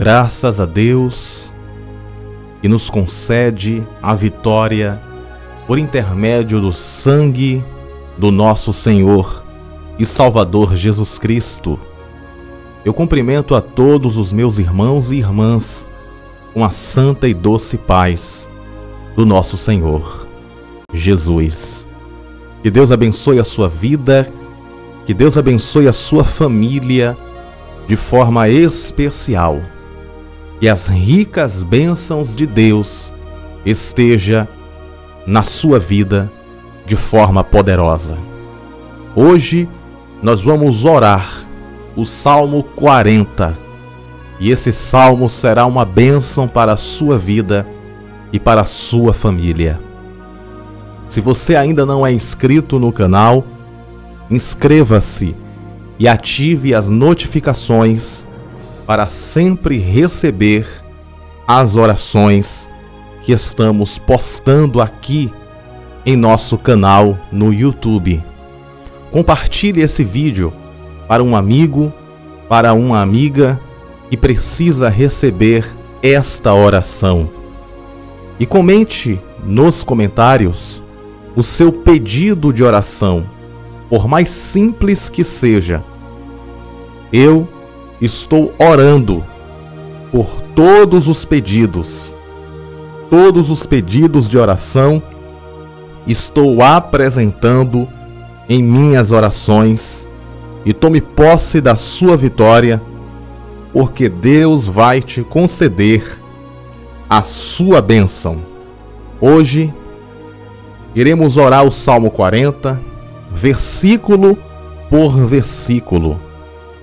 Graças a Deus que nos concede a vitória por intermédio do sangue do nosso Senhor e Salvador Jesus Cristo. Eu cumprimento a todos os meus irmãos e irmãs com a santa e doce paz do nosso Senhor Jesus. Que Deus abençoe a sua vida, que Deus abençoe a sua família de forma especial. E as ricas bênçãos de Deus esteja na sua vida de forma poderosa. Hoje nós vamos orar o Salmo 40, e esse salmo será uma bênção para a sua vida e para a sua família. Se você ainda não é inscrito no canal, inscreva-se e ative as notificações para sempre receber as orações que estamos postando aqui em nosso canal no YouTube. Compartilhe esse vídeo para um amigo, para uma amiga que precisa receber esta oração. E comente nos comentários o seu pedido de oração, por mais simples que seja. Eu estou orando por todos os pedidos de oração estou apresentando em minhas orações, e tome posse da sua vitória, porque Deus vai te conceder a sua bênção. Hoje iremos orar o Salmo 40, versículo por versículo,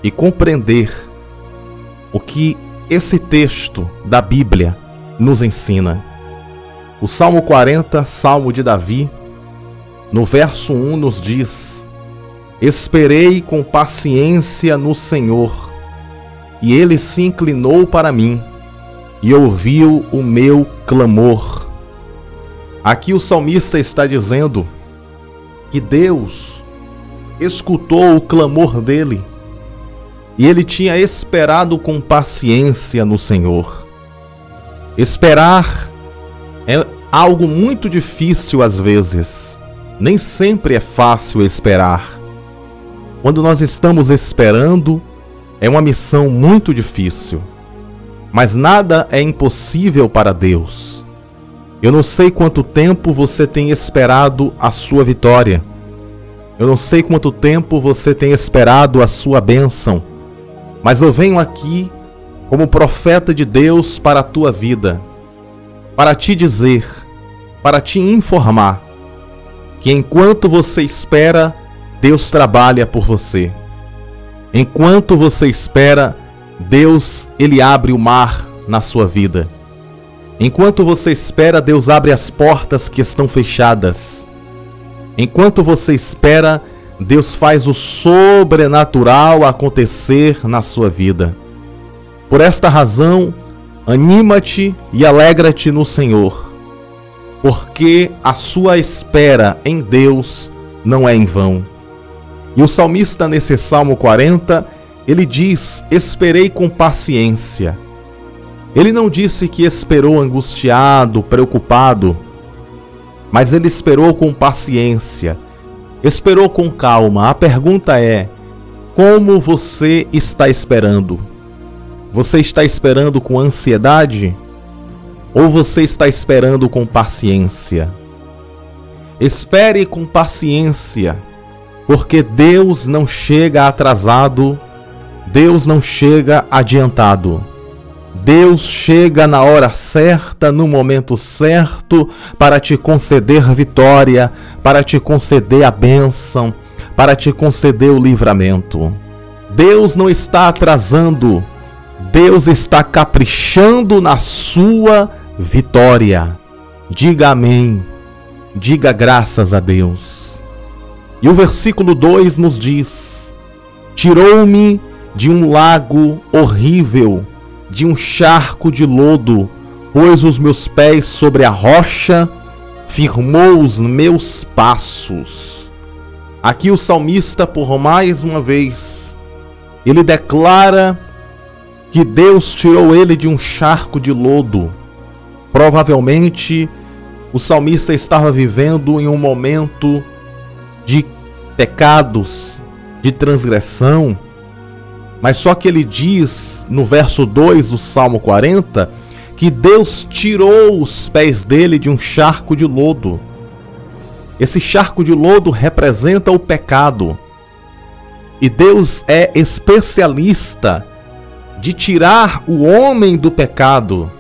e compreender o que esse texto da Bíblia nos ensina. O Salmo 40, Salmo de Davi, no verso 1 nos diz: Esperei com paciência no Senhor, e Ele se inclinou para mim, e ouviu o meu clamor. Aqui o salmista está dizendo que Deus escutou o clamor dele, e ele tinha esperado com paciência no Senhor. Esperar é algo muito difícil às vezes. Nem sempre é fácil esperar. Quando nós estamos esperando, é uma missão muito difícil. Mas nada é impossível para Deus. Eu não sei quanto tempo você tem esperado a sua vitória. Eu não sei quanto tempo você tem esperado a sua bênção. Mas eu venho aqui como profeta de Deus para a tua vida, para te dizer, para te informar, que enquanto você espera, Deus trabalha por você. Enquanto você espera, Deus, Ele abre o mar na sua vida. Enquanto você espera, Deus abre as portas que estão fechadas. Enquanto você espera, Deus faz o sobrenatural acontecer na sua vida. Por esta razão, anima-te e alegra-te no Senhor, porque a sua espera em Deus não é em vão. E o salmista, nesse Salmo 40, ele diz: esperei com paciência. Ele não disse que esperou angustiado, preocupado, mas ele esperou com paciência, esperou com calma. A pergunta é: como você está esperando? Você está esperando com ansiedade? Ou você está esperando com paciência? Espere com paciência, porque Deus não chega atrasado, Deus não chega adiantado. Deus chega na hora certa, no momento certo, para te conceder vitória, para te conceder a bênção, para te conceder o livramento. Deus não está atrasando, Deus está caprichando na sua vitória. Diga amém, diga graças a Deus. E o versículo 2 nos diz: Tirou-me de um lago horrível, de um charco de lodo, pôs os meus pés sobre a rocha, firmou os meus passos. Aqui o salmista, por mais uma vez, ele declara que Deus tirou ele de um charco de lodo. Provavelmente o salmista estava vivendo em um momento de pecados, de transgressão, mas só que ele diz no verso 2 do Salmo 40 que Deus tirou os pés dele de um charco de lodo. Esse charco de lodo representa o pecado. E Deus é especialista de tirar o homem do pecado,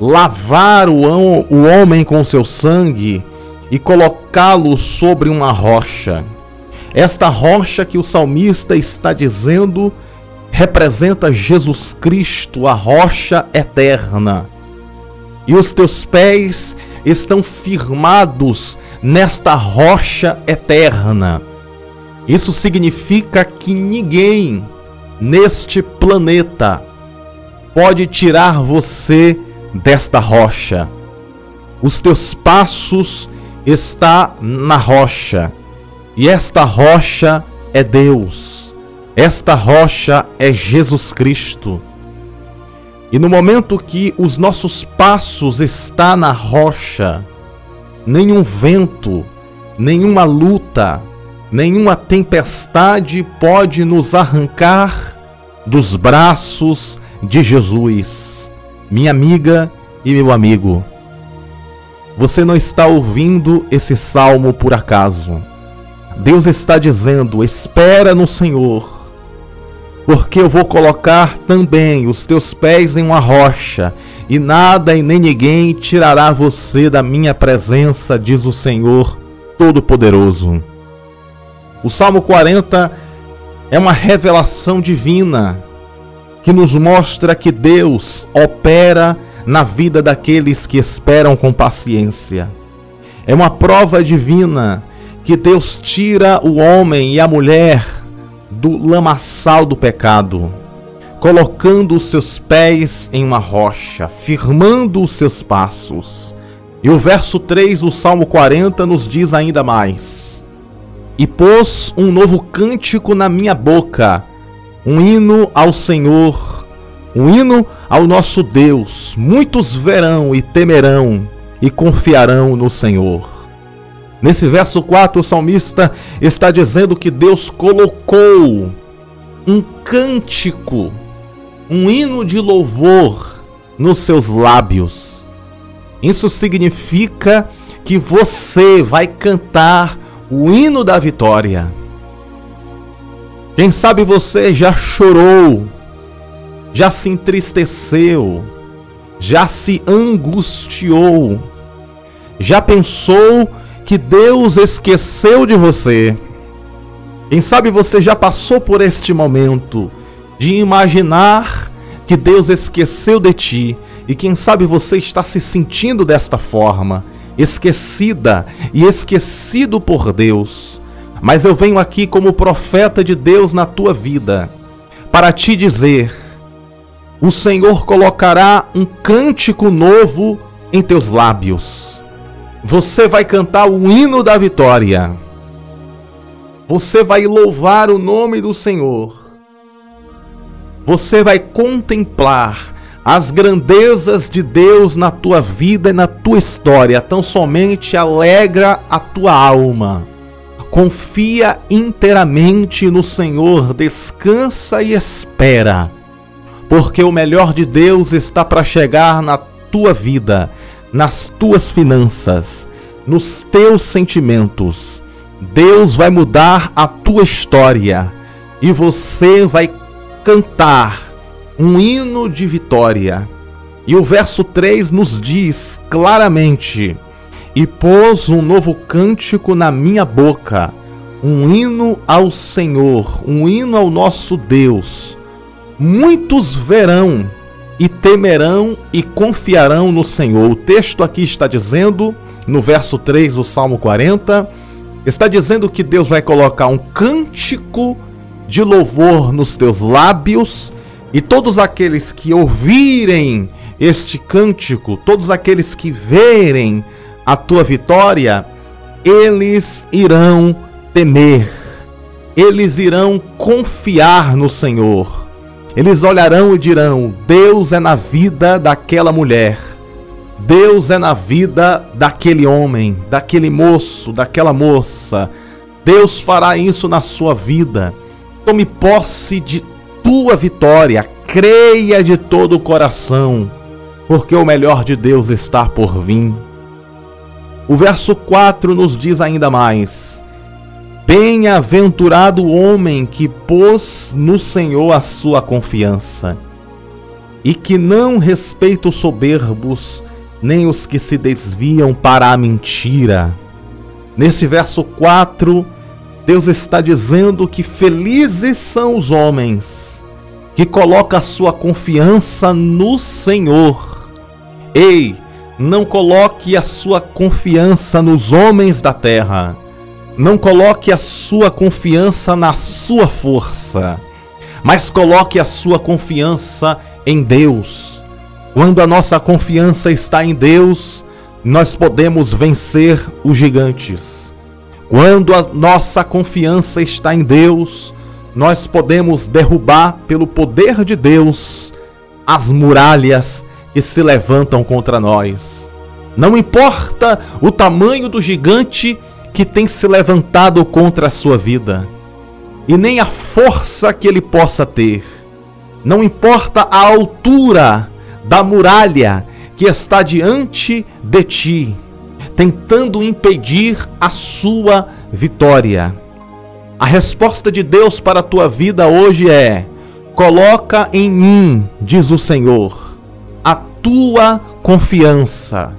lavar o homem com seu sangue e colocá-lo sobre uma rocha. Esta rocha que o salmista está dizendo representa Jesus Cristo, a rocha eterna. E os teus pés estão firmados nesta rocha eterna. Isso significa que ninguém neste planeta pode tirar você desta rocha. Os teus passos estão na rocha. E esta rocha é Deus. Esta rocha é Jesus Cristo. E no momento que os nossos passos estão na rocha, nenhum vento, nenhuma luta, nenhuma tempestade pode nos arrancar dos braços de Jesus. Minha amiga e meu amigo, você não está ouvindo esse salmo por acaso. Deus está dizendo: espera no Senhor, porque eu vou colocar também os teus pés em uma rocha, e nada e nem ninguém tirará você da minha presença, diz o Senhor Todo-Poderoso. O Salmo 40 é uma revelação divina que nos mostra que Deus opera na vida daqueles que esperam com paciência. É uma prova divina que Deus tira o homem e a mulher do lamaçal do pecado, colocando os seus pés em uma rocha, firmando os seus passos. E o verso 3 do Salmo 40 nos diz ainda mais: e pôs um novo cântico na minha boca, um hino ao Senhor, um hino ao nosso Deus. Muitos verão e temerão e confiarão no Senhor. Nesse verso 4, o salmista está dizendo que Deus colocou um cântico, um hino de louvor nos seus lábios. Isso significa que você vai cantar o hino da vitória. Quem sabe você já chorou, já se entristeceu, já se angustiou, já pensou que Deus esqueceu de você. Quem sabe você já passou por este momento de imaginar que Deus esqueceu de ti, e quem sabe você está se sentindo desta forma, esquecida e esquecido por Deus. Mas eu venho aqui como profeta de Deus na tua vida para te dizer: o Senhor colocará um cântico novo em teus lábios. Você vai cantar o hino da vitória. Você vai louvar o nome do Senhor. Você vai contemplar as grandezas de Deus na tua vida e na tua história. Tão somente alegra a tua alma. Confia inteiramente no Senhor, descansa e espera, porque o melhor de Deus está para chegar na tua vida, nas tuas finanças, nos teus sentimentos. Deus vai mudar a tua história e você vai cantar um hino de vitória. E o verso 3 nos diz claramente: e pôs um novo cântico na minha boca, um hino ao Senhor, um hino ao nosso Deus. Muitos verão e temerão e confiarão no Senhor. O texto aqui está dizendo, no verso 3 do Salmo 40, está dizendo que Deus vai colocar um cântico de louvor nos teus lábios. E todos aqueles que ouvirem este cântico, todos aqueles que verem a tua vitória, eles irão temer, eles irão confiar no Senhor, Eles olharão e dirão: Deus é na vida daquela mulher, Deus é na vida daquele homem, daquele moço, daquela moça. Deus fará isso na sua vida. Tome posse de tua vitória, creia de todo o coração, porque o melhor de Deus está por vir. O verso 4 nos diz ainda mais: bem-aventurado o homem que pôs no Senhor a sua confiança, e que não respeita os soberbos, nem os que se desviam para a mentira. Nesse verso 4, Deus está dizendo que felizes são os homens que colocam a sua confiança no Senhor. Ei, não coloque a sua confiança nos homens da terra. Não coloque a sua confiança na sua força, mas coloque a sua confiança em Deus. Quando a nossa confiança está em Deus, nós podemos vencer os gigantes. Quando a nossa confiança está em Deus, nós podemos derrubar, pelo poder de Deus, as muralhas que se levantam contra nós. Não importa o tamanho do gigante que tem se levantado contra a sua vida, e nem a força que ele possa ter. Não importa a altura da muralha que está diante de ti, tentando impedir a sua vitória. A resposta de Deus para a tua vida hoje é: coloca em mim, diz o Senhor, a tua confiança,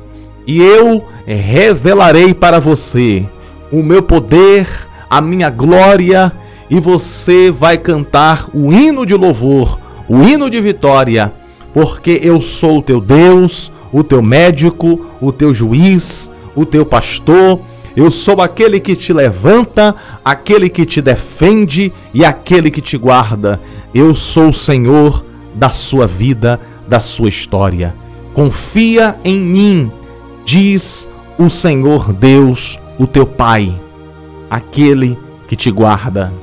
e eu revelarei para você o meu poder, a minha glória, e você vai cantar o hino de louvor, o hino de vitória, porque eu sou o teu Deus, o teu médico, o teu juiz, o teu pastor. Eu sou aquele que te levanta, aquele que te defende e aquele que te guarda. Eu sou o Senhor da sua vida, da sua história. Confia em mim, diz o Senhor Deus, o teu Pai, aquele que te guarda.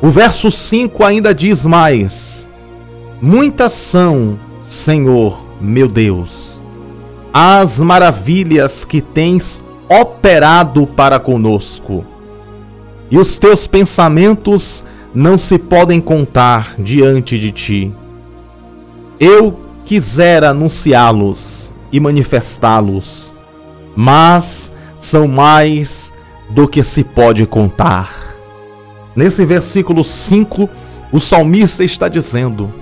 O verso 5 ainda diz mais: muitas são, Senhor meu Deus, as maravilhas que tens operado para conosco, e os teus pensamentos não se podem contar diante de ti. Eu quisera anunciá-los e manifestá-los, mas são mais do que se pode contar. Nesse versículo 5, o salmista está dizendo: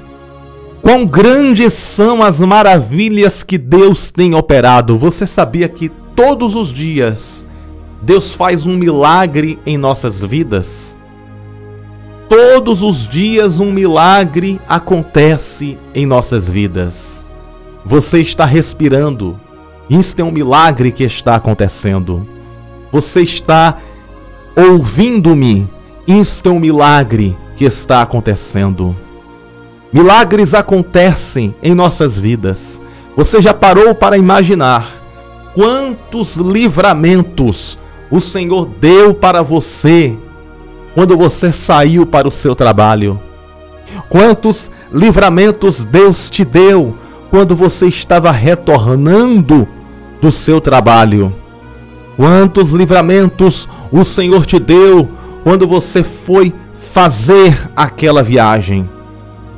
quão grandes são as maravilhas que Deus tem operado. Você sabia que todos os dias Deus faz um milagre em nossas vidas? Todos os dias um milagre acontece em nossas vidas. Você está respirando. Isto é um milagre que está acontecendo. Você está ouvindo-me. Isto é um milagre que está acontecendo. Milagres acontecem em nossas vidas. Você já parou para imaginar quantos livramentos o Senhor deu para você quando você saiu para o seu trabalho? Quantos livramentos Deus te deu quando você estava retornando do seu trabalho? Quantos livramentos o Senhor te deu quando você foi fazer aquela viagem?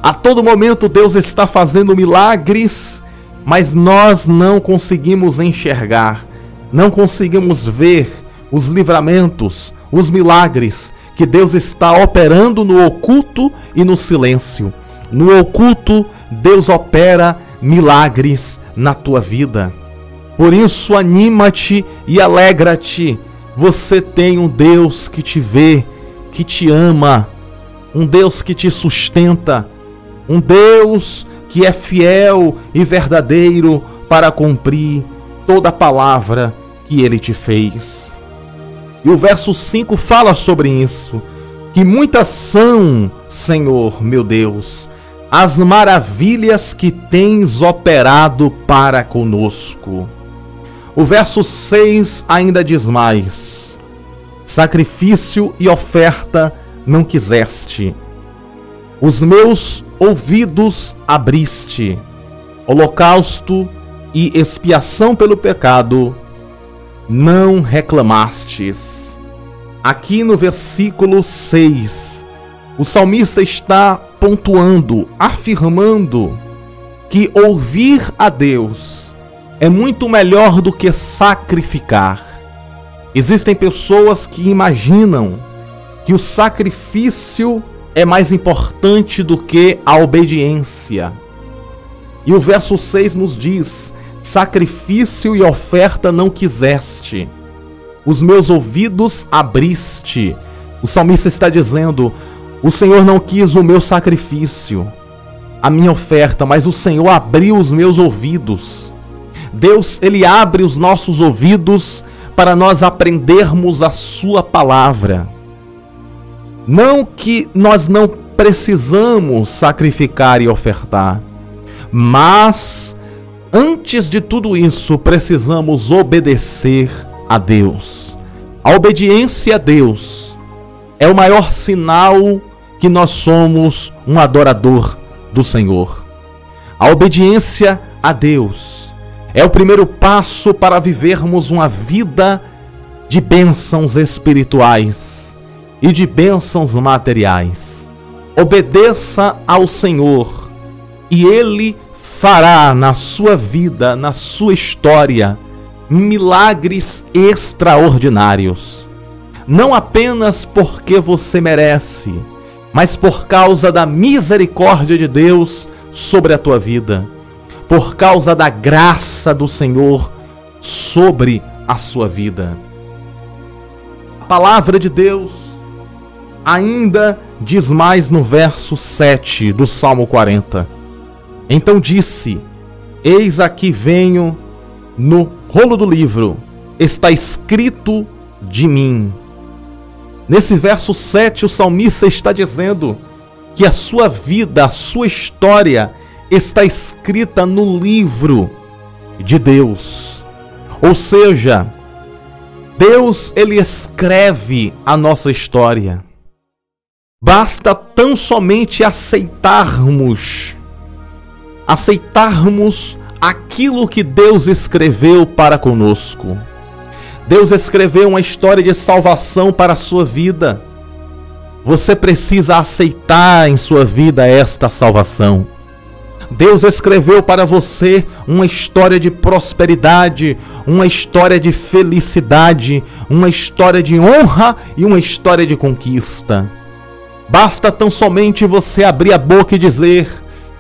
A todo momento Deus está fazendo milagres, mas nós não conseguimos enxergar, não conseguimos ver os livramentos, os milagres que Deus está operando no oculto e no silêncio. No oculto, Deus opera milagres na tua vida. Por isso, anima-te e alegra-te. Você tem um Deus que te vê, que te ama, um Deus que te sustenta, um Deus que é fiel e verdadeiro para cumprir toda a palavra que Ele te fez. E o verso 5 fala sobre isso, que muitas são, Senhor meu Deus, as maravilhas que tens operado para conosco. O verso 6 ainda diz mais: sacrifício e oferta não quiseste, Os meus ouvidos abriste, holocausto e expiação pelo pecado, não reclamastes. Aqui no versículo 6, o salmista está pontuando, afirmando que ouvir a Deus é muito melhor do que sacrificar. Existem pessoas que imaginam que o sacrifício é mais importante do que a obediência. E o verso 6 nos diz: sacrifício e oferta não quiseste, os meus ouvidos abriste. O salmista está dizendo: o Senhor não quis o meu sacrifício, a minha oferta, mas o Senhor abriu os meus ouvidos. Deus, ele abre os nossos ouvidos para nós aprendermos a sua palavra. Não que nós não precisamos sacrificar e ofertar, mas antes de tudo isso, precisamos obedecer a Deus. A obediência a Deus é o maior sinal que nós somos um adorador do Senhor. A obediência a Deus é o primeiro passo para vivermos uma vida de bênçãos espirituais e de bênçãos materiais. Obedeça ao Senhor e Ele fará na sua vida, na sua história, milagres extraordinários. Não apenas porque você merece, mas por causa da misericórdia de Deus sobre a tua vida, por causa da graça do Senhor sobre a sua vida. A palavra de Deus ainda diz mais no verso 7 do Salmo 40. Então disse: eis aqui venho, no rolo do livro está escrito de mim. Nesse verso 7, o salmista está dizendo que a sua vida, a sua história está escrita no livro de Deus. Ou seja, Deus, ele escreve a nossa história. Basta tão somente aceitarmos aquilo que Deus escreveu para conosco. Deus escreveu uma história de salvação para a sua vida. Você precisa aceitar em sua vida esta salvação. Deus escreveu para você uma história de prosperidade, uma história de felicidade, uma história de honra e uma história de conquista. Basta tão somente você abrir a boca e dizer: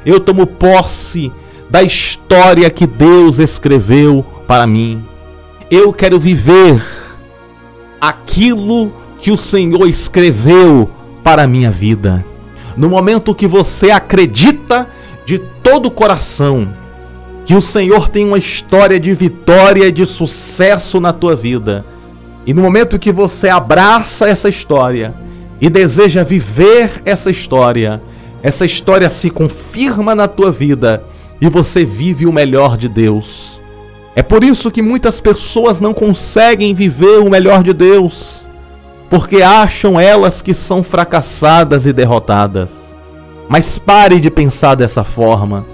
eu tomo posse da história que Deus escreveu para mim. Eu quero viver aquilo que o Senhor escreveu para a minha vida. No momento que você acredita de todo o coração que o Senhor tem uma história de vitória e de sucesso na tua vida, e no momento que você abraça essa história e deseja viver essa história se confirma na tua vida e você vive o melhor de Deus. É por isso que muitas pessoas não conseguem viver o melhor de Deus, porque acham elas que são fracassadas e derrotadas. Mas pare de pensar dessa forma.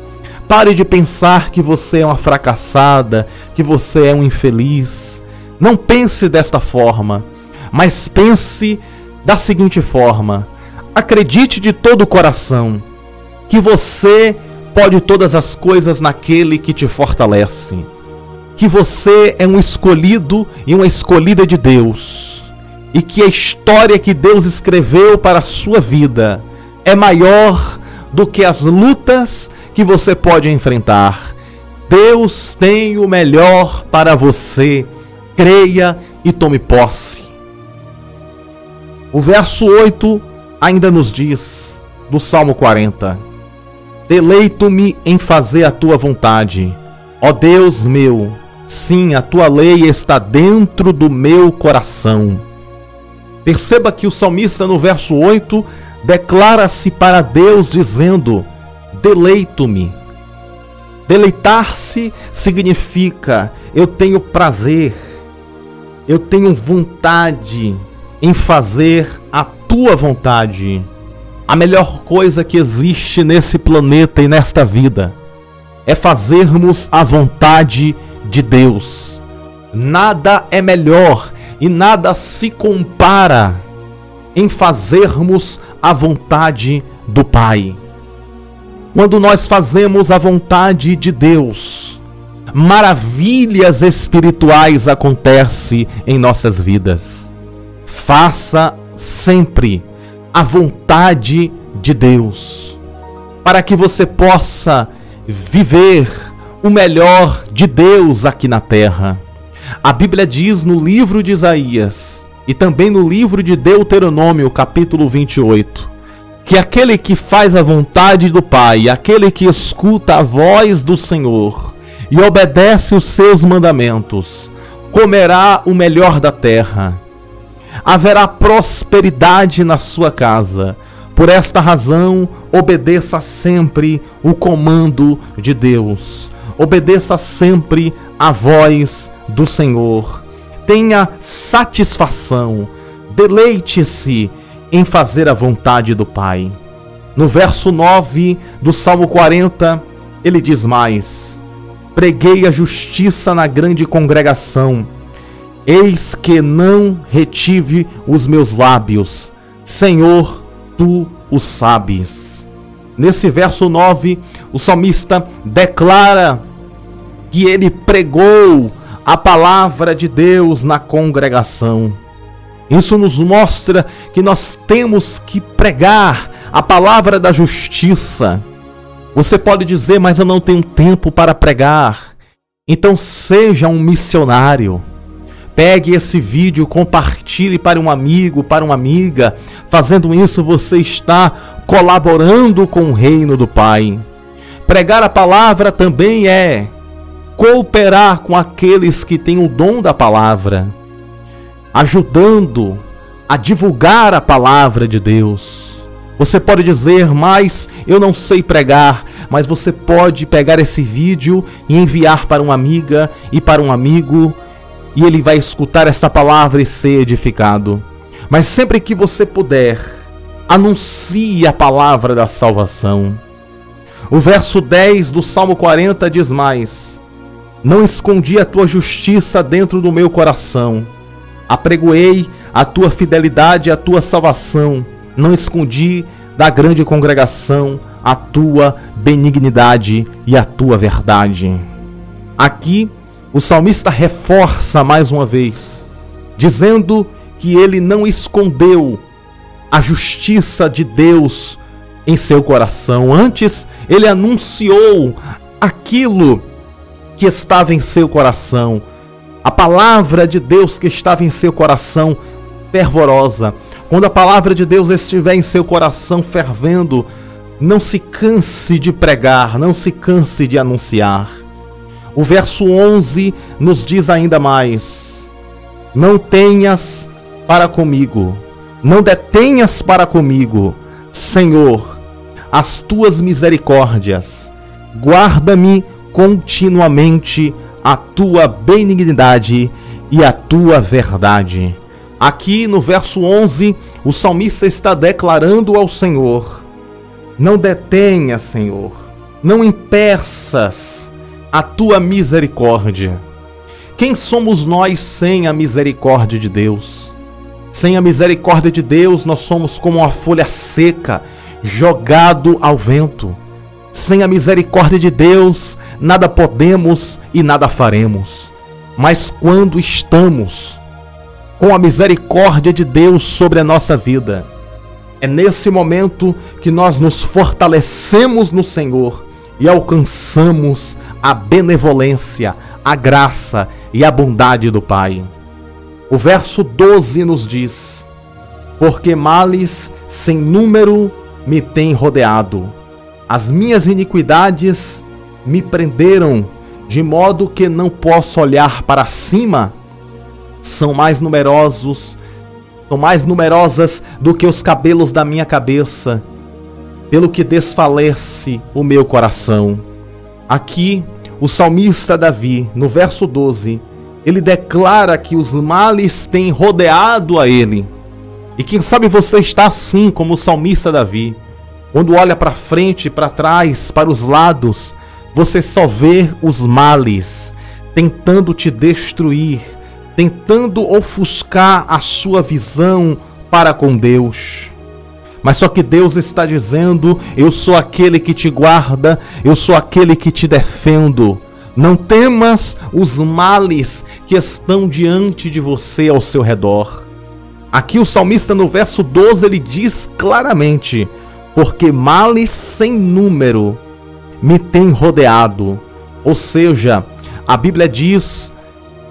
Pare de pensar que você é uma fracassada, que você é um infeliz. Não pense desta forma, mas pense da seguinte forma: acredite de todo o coração que você pode todas as coisas naquele que te fortalece, que você é um escolhido e uma escolhida de Deus, e que a história que Deus escreveu para a sua vida é maior do que as lutas que você pode enfrentar. Deus tem o melhor para você. Creia e tome posse. O verso 8 ainda nos diz, do Salmo 40: deleito-me em fazer a tua vontade, ó Deus meu, sim, a tua lei está dentro do meu coração. Perceba que o salmista no verso 8 declara-se para Deus dizendo: deleito-me. Deleitar-se significa: eu tenho prazer, eu tenho vontade em fazer a tua vontade. A melhor coisa que existe nesse planeta e nesta vida é fazermos a vontade de Deus. Nada é melhor e nada se compara em fazermos a vontade do Pai. Quando nós fazemos a vontade de Deus, maravilhas espirituais acontecem em nossas vidas. Faça sempre a vontade de Deus, para que você possa viver o melhor de Deus aqui na terra. A Bíblia diz no livro de Isaías e também no livro de Deuteronômio, capítulo 28, que aquele que faz a vontade do Pai, aquele que escuta a voz do Senhor e obedece os seus mandamentos, comerá o melhor da terra. Haverá prosperidade na sua casa. Por esta razão, obedeça sempre o comando de Deus. Obedeça sempre a voz do Senhor. Tenha satisfação. Deleite-se em fazer a vontade do Pai. No verso 9 do Salmo 40, ele diz mais: preguei a justiça na grande congregação, eis que não retive os meus lábios, Senhor, tu o sabes. Nesse verso 9, o salmista declara que ele pregou a palavra de Deus na congregação. Isso nos mostra que nós temos que pregar a palavra da justiça. Você pode dizer, mas eu não tenho tempo para pregar. Então seja um missionário. Pegue esse vídeo, compartilhe para um amigo, para uma amiga. Fazendo isso, você está colaborando com o reino do Pai. Pregar a palavra também é cooperar com aqueles que têm o dom da palavra, ajudando a divulgar a palavra de Deus. Você pode dizer, mas eu não sei pregar, mas você pode pegar esse vídeo e enviar para uma amiga e para um amigo, e ele vai escutar esta palavra e ser edificado. Mas sempre que você puder, anuncie a palavra da salvação. O verso 10 do Salmo 40 diz mais: não escondi a tua justiça dentro do meu coração, apregoei a tua fidelidade e a tua salvação, não escondi da grande congregação a tua benignidade e a tua verdade. Aqui o salmista reforça mais uma vez, dizendo que ele não escondeu a justiça de Deus em seu coração. Antes, ele anunciou aquilo que estava em seu coração. A palavra de Deus que estava em seu coração fervorosa. Quando a palavra de Deus estiver em seu coração fervendo, não se canse de pregar, não se canse de anunciar. O verso 11 nos diz ainda mais: não tenhas para comigo, não detenhas para comigo, Senhor, as tuas misericórdias, guarda-me continuamente a tua benignidade e a tua verdade. Aqui no verso 11, o salmista está declarando ao Senhor: não detenha, Senhor, não impeças a tua misericórdia. Quem somos nós sem a misericórdia de Deus? Sem a misericórdia de Deus, nós somos como uma folha seca, jogado ao vento. Sem a misericórdia de Deus, nada podemos e nada faremos. Mas quando estamos com a misericórdia de Deus sobre a nossa vida, é nesse momento que nós nos fortalecemos no Senhor e alcançamos a benevolência, a graça e a bondade do Pai. O verso 12 nos diz: porque males sem número me têm rodeado, as minhas iniquidades me prenderam, de modo que não posso olhar para cima. São mais numerosas do que os cabelos da minha cabeça, pelo que desfalece o meu coração. Aqui, o salmista Davi, no verso 12, ele declara que os males têm rodeado a ele. E quem sabe você está assim como o salmista Davi. Quando olha para frente, para trás, para os lados, você só vê os males tentando te destruir, tentando ofuscar a sua visão para com Deus. Mas só que Deus está dizendo: eu sou aquele que te guarda, eu sou aquele que te defendo. Não temas os males que estão diante de você ao seu redor. Aqui o salmista no verso 12 ele diz claramente: porque males sem número me tem rodeado. Ou seja, a Bíblia diz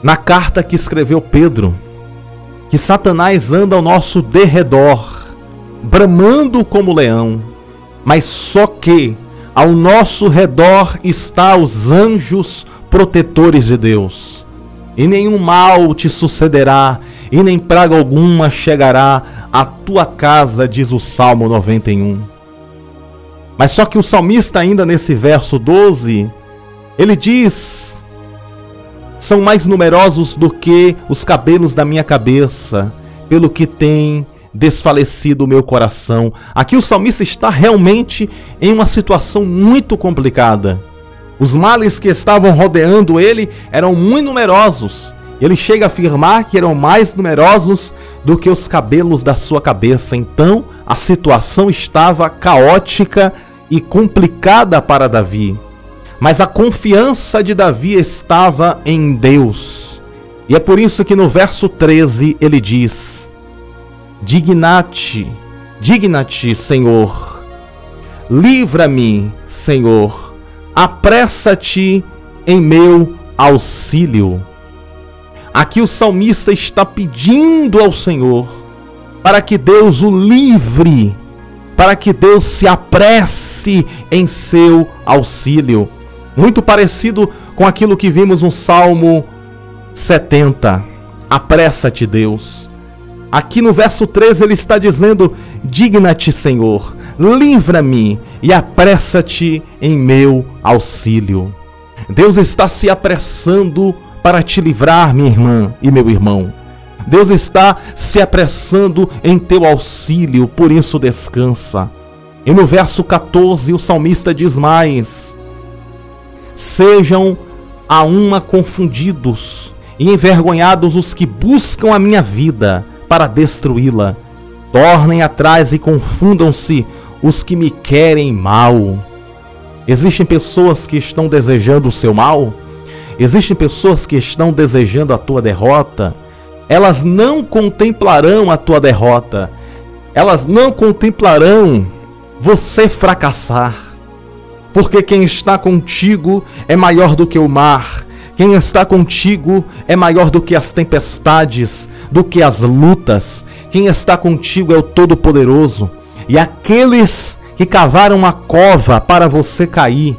na carta que escreveu Pedro que Satanás anda ao nosso derredor, bramando como leão, mas só que ao nosso redor está os anjos protetores de Deus. E nenhum mal te sucederá, e nem praga alguma chegará à tua casa, diz o Salmo 91. Mas só que o salmista ainda nesse verso 12, ele diz: são mais numerosos do que os cabelos da minha cabeça, pelo que tem desfalecido o meu coração. Aqui o salmista está realmente em uma situação muito complicada. Os males que estavam rodeando ele eram muito numerosos. Ele chega a afirmar que eram mais numerosos do que os cabelos da sua cabeça. Então a situação estava caótica e complicada para Davi. Mas a confiança de Davi estava em Deus. E é por isso que no verso 13 ele diz: digna-te, digna-te, Senhor, livra-me, Senhor, apressa-te em meu auxílio. Aqui o salmista está pedindo ao Senhor para que Deus o livre, para que Deus se apresse em seu auxílio. Muito parecido com aquilo que vimos no Salmo 70. Apressa-te, Deus. Aqui no verso 13 ele está dizendo: digna-te, Senhor, livra-me e apressa-te em meu auxílio. Deus está se apressando para te livrar, minha irmã e meu irmão. Deus está se apressando em teu auxílio, por isso descansa. E no verso 14 o salmista diz mais: sejam a uma confundidos e envergonhados os que buscam a minha vida para destruí-la. Tornem atrás e confundam-se os que me querem mal. Existem pessoas que estão desejando o seu mal. Existem pessoas que estão desejando a tua derrota. Elas não contemplarão a tua derrota. Elas não contemplarão você fracassar. Porque quem está contigo é maior do que o mar. Quem está contigo é maior do que as tempestades, do que as lutas. Quem está contigo é o Todo-Poderoso. E aqueles que cavaram a cova para você cair,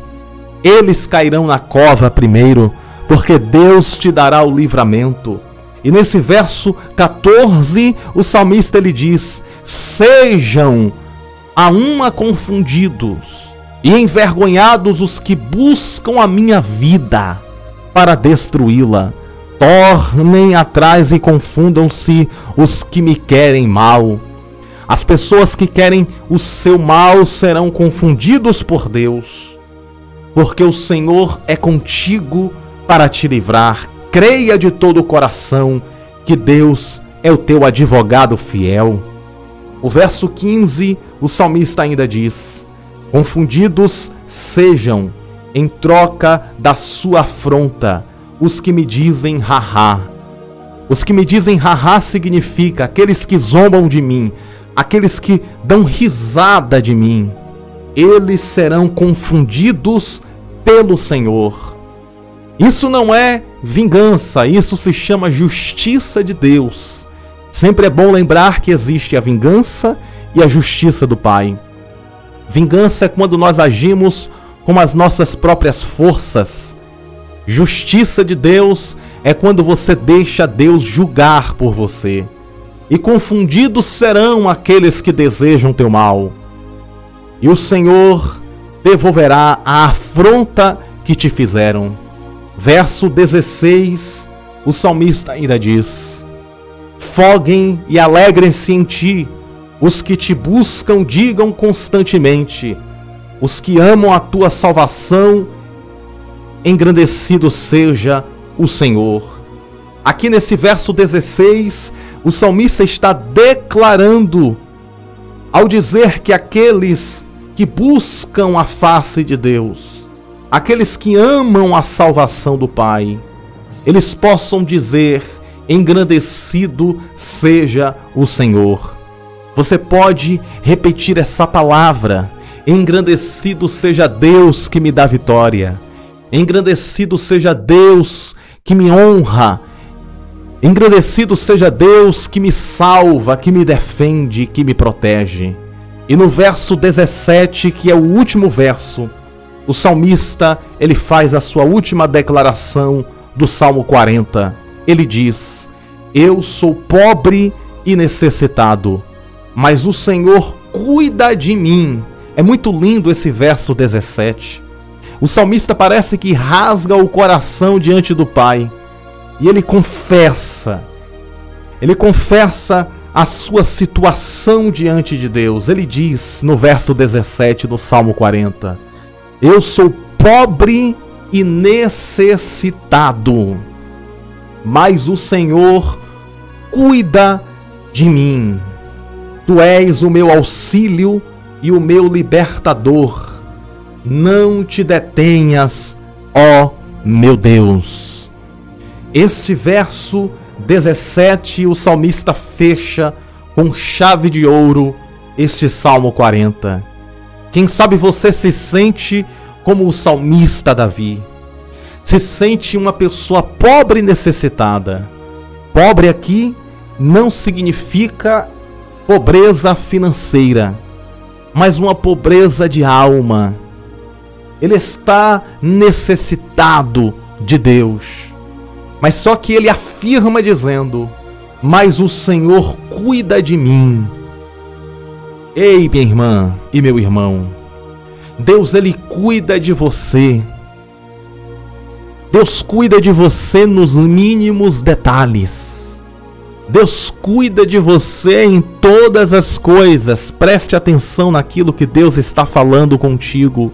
eles cairão na cova primeiro, porque Deus te dará o livramento. E nesse verso 14, o salmista ele diz: sejam a uma confundidos e envergonhados os que buscam a minha vida para destruí-la. Tornem atrás e confundam-se os que me querem mal. As pessoas que querem o seu mal serão confundidos por Deus, porque o Senhor é contigo para te livrar. Creia de todo o coração que Deus é o teu advogado fiel. O verso 15, o salmista ainda diz: confundidos sejam em troca da sua afronta os que me dizem haha. Os que me dizem haha significa aqueles que zombam de mim, aqueles que dão risada de mim. Eles serão confundidos pelo Senhor. Isso não é vingança, isso se chama justiça de Deus. Sempre é bom lembrar que existe a vingança e a justiça do Pai. Vingança é quando nós agimos com as nossas próprias forças. Justiça de Deus é quando você deixa Deus julgar por você. E confundidos serão aqueles que desejam teu mal. E o Senhor devolverá a afronta que te fizeram. Verso 16, o salmista ainda diz: afoguem e alegrem-se em ti. Os que te buscam digam constantemente, os que amam a tua salvação, engrandecido seja o Senhor. Aqui nesse verso 16, o salmista está declarando, ao dizer que aqueles que buscam a face de Deus, aqueles que amam a salvação do Pai, eles possam dizer, engrandecido seja o Senhor. Você pode repetir essa palavra, engrandecido seja Deus que me dá vitória, engrandecido seja Deus que me honra, engrandecido seja Deus que me salva, que me defende, que me protege. E no verso 17, que é o último verso, o salmista, ele faz a sua última declaração do Salmo 40. Ele diz, eu sou pobre e necessitado, mas o Senhor cuida de mim. É muito lindo esse verso 17. O salmista parece que rasga o coração diante do Pai. E ele confessa a sua situação diante de Deus. Ele diz no verso 17 do Salmo 40, eu sou pobre e necessitado, mas o Senhor cuida de mim. Tu és o meu auxílio e o meu libertador. Não te detenhas, ó meu Deus. Este verso 17, o salmista fecha com chave de ouro este Salmo 40. Quem sabe você se sente como o salmista Davi. Se sente uma pessoa pobre e necessitada. Pobre aqui não significa pobreza financeira, mas uma pobreza de alma. Ele está necessitado de Deus. Mas só que ele afirma dizendo, mas o Senhor cuida de mim. Ei, minha irmã e meu irmão, Deus, ele cuida de você. Deus cuida de você nos mínimos detalhes. Deus cuida de você em todas as coisas. Preste atenção naquilo que Deus está falando contigo.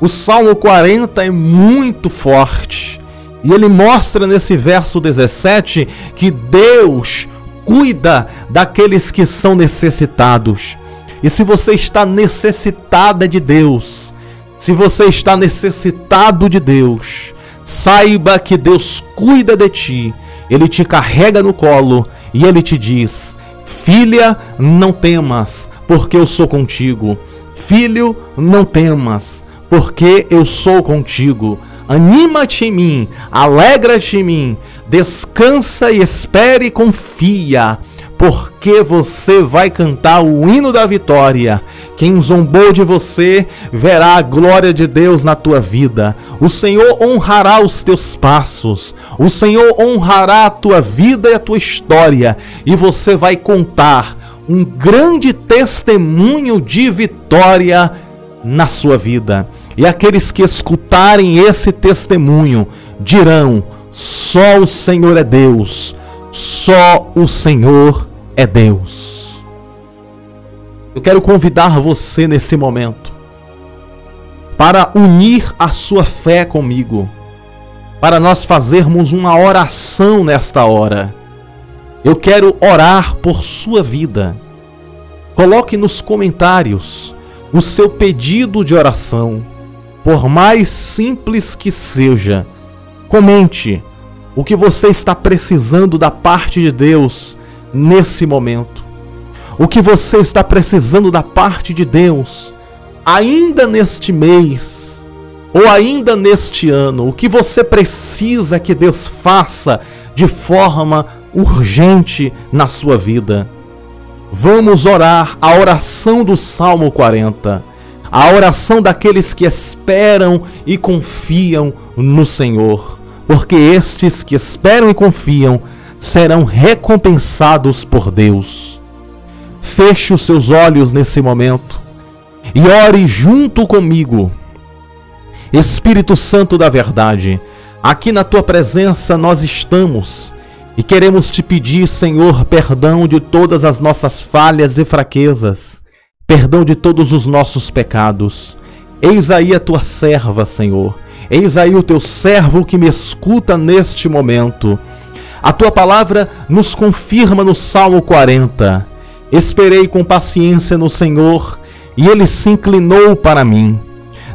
O Salmo 40 é muito forte. E ele mostra nesse verso 17 que Deus cuida daqueles que são necessitados. E se você está necessitada de Deus, se você está necessitado de Deus, saiba que Deus cuida de ti. Ele te carrega no colo e ele te diz, filha, não temas, porque eu sou contigo. Filho, não temas, porque eu sou contigo. Anima-te em mim, alegra-te em mim, descansa e espere e confia, porque você vai cantar o hino da vitória. Quem zombou de você verá a glória de Deus na tua vida. O Senhor honrará os teus passos, o Senhor honrará a tua vida e a tua história, e você vai contar um grande testemunho de vitória na sua vida. E aqueles que escutarem esse testemunho dirão, só o Senhor é Deus, só o Senhor é Deus. Eu quero convidar você nesse momento para unir a sua fé comigo, para nós fazermos uma oração nesta hora. Eu quero orar por sua vida. Coloque nos comentários o seu pedido de oração. Por mais simples que seja, comente o que você está precisando da parte de Deus nesse momento. O que você está precisando da parte de Deus ainda neste mês ou ainda neste ano. O que você precisa que Deus faça de forma urgente na sua vida. Vamos orar a oração do Salmo 40. A oração daqueles que esperam e confiam no Senhor, porque estes que esperam e confiam serão recompensados por Deus. Feche os seus olhos nesse momento e ore junto comigo. Espírito Santo da verdade, aqui na tua presença nós estamos E queremos te pedir, Senhor, perdão de todas as nossas falhas e fraquezas, perdão de todos os nossos pecados. Eis aí a tua serva, Senhor. Eis aí o teu servo que me escuta neste momento. A tua palavra nos confirma no Salmo 40. Esperei com paciência no Senhor, e ele se inclinou para mim.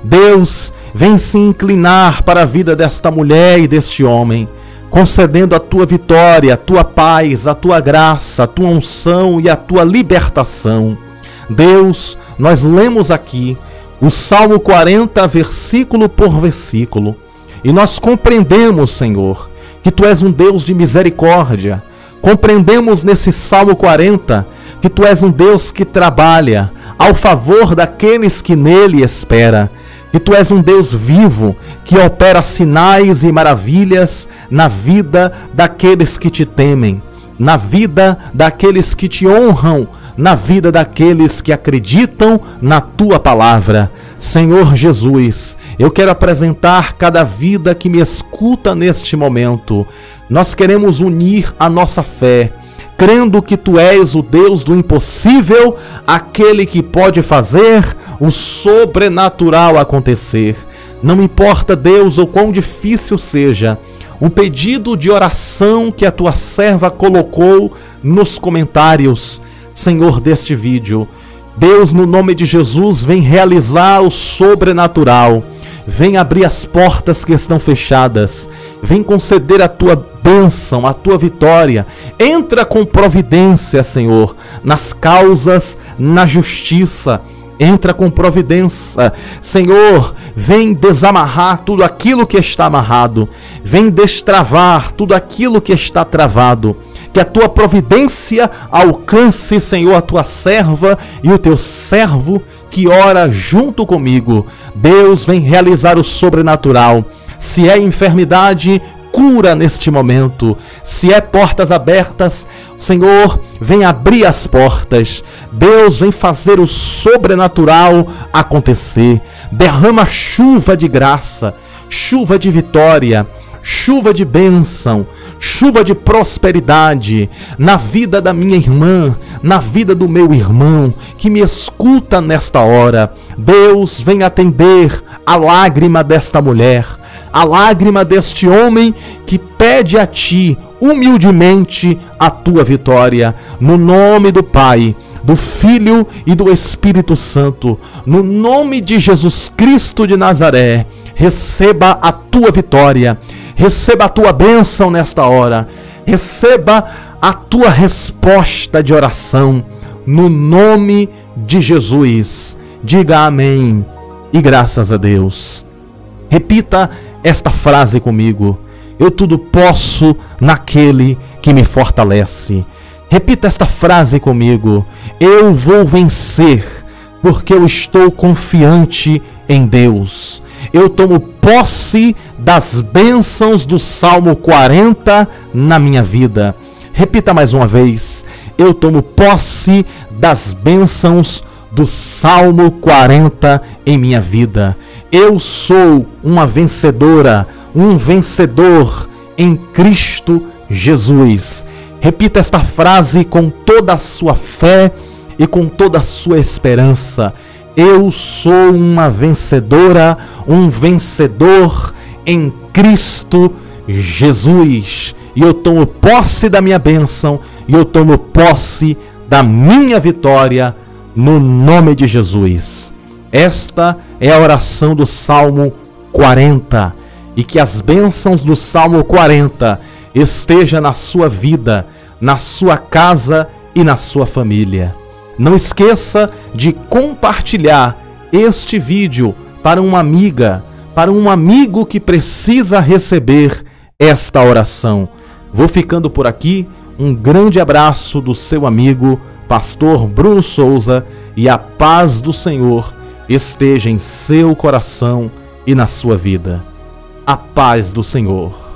Deus, vem se inclinar para a vida desta mulher e deste homem, concedendo a tua vitória, a tua paz, a tua graça, a tua unção e a tua libertação. Deus, nós lemos aqui o Salmo 40, versículo por versículo, e nós compreendemos, Senhor, que Tu és um Deus de misericórdia. Compreendemos nesse Salmo 40 que Tu és um Deus que trabalha ao favor daqueles que nele esperam, que Tu és um Deus vivo que opera sinais e maravilhas na vida daqueles que Te temem, na vida daqueles que Te honram, na vida daqueles que acreditam na Tua palavra. Senhor Jesus, eu quero apresentar cada vida que me escuta neste momento. Nós queremos unir a nossa fé, crendo que Tu és o Deus do impossível, aquele que pode fazer o sobrenatural acontecer. Não importa, Deus, o quão difícil seja o pedido de oração que a Tua serva colocou nos comentários, Senhor, deste vídeo. Deus, no nome de Jesus, vem realizar o sobrenatural. Vem abrir as portas que estão fechadas. Vem conceder a Tua bênção, a Tua vitória. Entra com providência, Senhor, nas causas, na justiça. Entra com providência. Senhor, vem desamarrar tudo aquilo que está amarrado. Vem destravar tudo aquilo que está travado. Que a Tua providência alcance, Senhor, a Tua serva e o Teu servo que ora junto comigo. Deus, vem realizar o sobrenatural. Se é enfermidade, cura neste momento. Se é portas abertas, Senhor, vem abrir as portas. Deus, vem fazer o sobrenatural acontecer. Derrama chuva de graça, chuva de vitória, chuva de bênção, chuva de prosperidade na vida da minha irmã, na vida do meu irmão que me escuta nesta hora. Deus, vem atender a lágrima desta mulher, a lágrima deste homem que pede a Ti humildemente a Tua vitória. No nome do Pai, do Filho e do Espírito Santo, no nome de Jesus Cristo de Nazaré, receba a Tua vitória, receba a Tua bênção nesta hora, receba a Tua resposta de oração, no nome de Jesus. Diga amém e graças a Deus. Repita esta frase comigo: eu tudo posso naquele que me fortalece. Repita esta frase comigo: eu vou vencer, porque eu estou confiante em Deus. Eu tomo posse das bênçãos do Salmo 40 na minha vida. Repita mais uma vez: eu tomo posse das bênçãos do Salmo 40 em minha vida. Eu sou uma vencedora, um vencedor em Cristo Jesus. Repita esta frase com toda a sua fé e com toda a sua esperança. Eu sou uma vencedora, um vencedor em Cristo Jesus. E eu tomo posse da minha bênção, e eu tomo posse da minha vitória, no nome de Jesus. Esta é a oração do Salmo 40. E que as bênçãos do Salmo 40 estejam na sua vida, na sua casa e na sua família. Não esqueça de compartilhar este vídeo para uma amiga, para um amigo que precisa receber esta oração. Vou ficando por aqui. Um grande abraço do seu amigo, Pastor Bruno Souza, e a paz do Senhor esteja em seu coração e na sua vida. A paz do Senhor.